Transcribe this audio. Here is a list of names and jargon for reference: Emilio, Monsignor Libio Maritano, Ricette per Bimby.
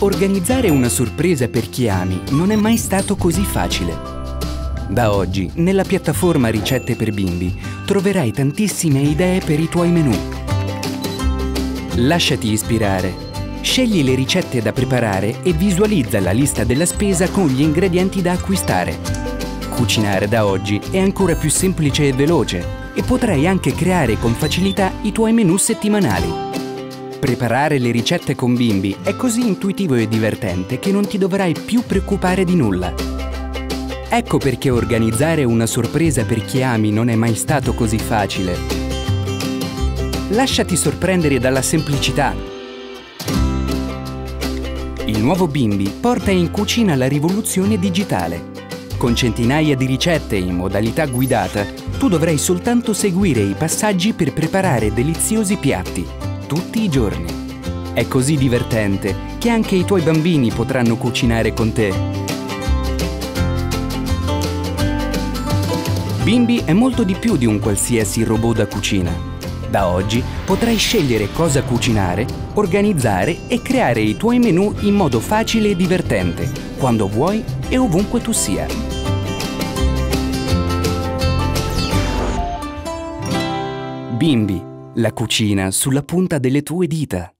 Organizzare una sorpresa per chi ami non è mai stato così facile. Da oggi, nella piattaforma Ricette per Bimby, troverai tantissime idee per i tuoi menù. Lasciati ispirare. Scegli le ricette da preparare e visualizza la lista della spesa con gli ingredienti da acquistare. Cucinare da oggi è ancora più semplice e veloce e potrai anche creare con facilità i tuoi menù settimanali. Preparare le ricette con Bimby è così intuitivo e divertente che non ti dovrai più preoccupare di nulla. Ecco perché organizzare una sorpresa per chi ami non è mai stato così facile. Lasciati sorprendere dalla semplicità. Il nuovo Bimby porta in cucina la rivoluzione digitale. Con centinaia di ricette in modalità guidata, tu dovrai soltanto seguire i passaggi per preparare deliziosi piatti, tutti i giorni. È così divertente che anche i tuoi bambini potranno cucinare con te. Bimby è molto di più di un qualsiasi robot da cucina. Da oggi potrai scegliere cosa cucinare, organizzare e creare i tuoi menù in modo facile e divertente, quando vuoi e ovunque tu sia. Bimby, la cucina sulla punta delle tue dita.